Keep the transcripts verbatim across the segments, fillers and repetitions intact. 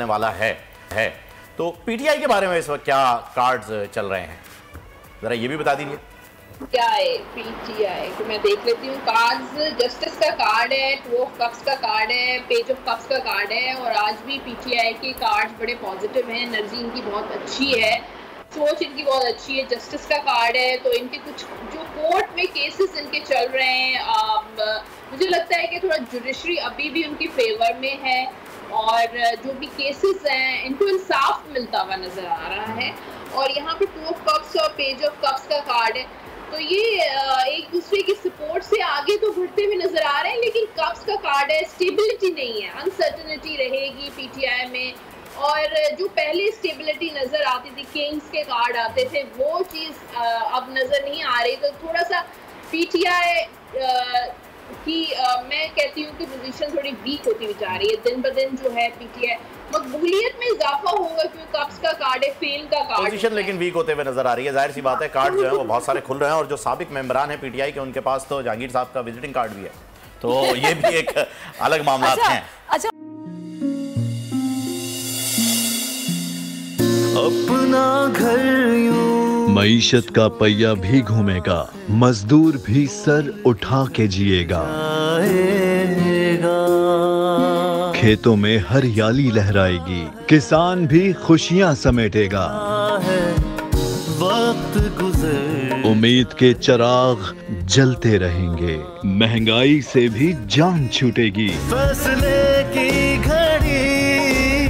वाला है है तो पीटीआई के बारे में इस वक्त क्या कार्ड्स चल रहे हैं, जरा ये भी बता दीजिए। पीटीआई पीटीआई तो मैं देख लेती हूँ कार्ड्स। जस्टिस का कार्ड है, टू ऑफ कप्स का कार्ड है, पेज ऑफ कप्स का कार्ड है और आज भी पीटीआई के कार्ड्स बड़े पॉजिटिव हैं। एनर्जी इनकी बहुत अच्छी है, सोच इनकी बहुत अच्छी है। जस्टिस का कार्ड है तो इनके कुछ जो कोर्ट में केसेस इनके चल रहे हैं, आप, मुझे लगता है कि थोड़ा जुडिशरी अभी भी उनकी फेवर में है और जो भी केसेस हैं इनको इंसाफ मिलता हुआ नजर आ रहा है। और यहाँ पे टू ऑफ कप्स और पेज ऑफ कप्स का कार्ड है तो ये एक दूसरे की सपोर्ट से आगे तो बढ़ते हुए नजर आ रहे हैं, लेकिन कप्स का कार्ड है, स्टेबिलिटी नहीं है, अनसर्टनिटी रहेगी पीटीआई में। और जो पहले स्टेबिलिटी नजर आती थी, किंग्स के कार्ड आते थे, वो चीज़ अब नजर नहीं आ रही। तो थोड़ा सा पीटीआई कि आ, मैं कहती हूँ कि पोजीशन थोड़ी वीक होती हुई जा रही है दिन ब दिन जो है पीटीआई। मकबूलियत में इजाफा होगा क्योंकि कप्स का कार्ड है, फेल का कार्ड, पोजीशन लेकिन वीक होते हुए नजर आ रही है। जाहिर सी बात है कार्ड जो है वो बहुत सारे खुल रहे हैं और जो साबिक मेंबरान है पीटीआई के उनके पास तो जहांगीर साहब का विजिटिंग कार्ड भी है, तो ये भी एक अलग मामला है। अच्छा, अपना घर मईशत का पहिया भी घूमेगा, मजदूर भी सर उठा के जिएगा, खेतों में हरियाली लहराएगी, किसान भी खुशियां समेटेगा, वक्त गुजर उम्मीद के चिराग जलते रहेंगे, महंगाई से भी जान छूटेगी, फसले की घड़ी,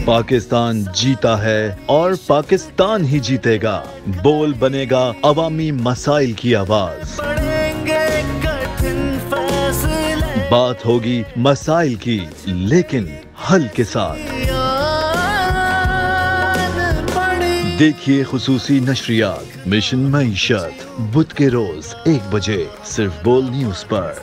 पाकिस्तान जीता है और पाकिस्तान ही जीतेगा। बोल बनेगा अवामी मसाइल की आवाज, बात होगी मसाइल की लेकिन हल के साथ। देखिए खुसूसी नशरियात मिशन मईशत बुध के रोज एक बजे सिर्फ बोल न्यूज पर।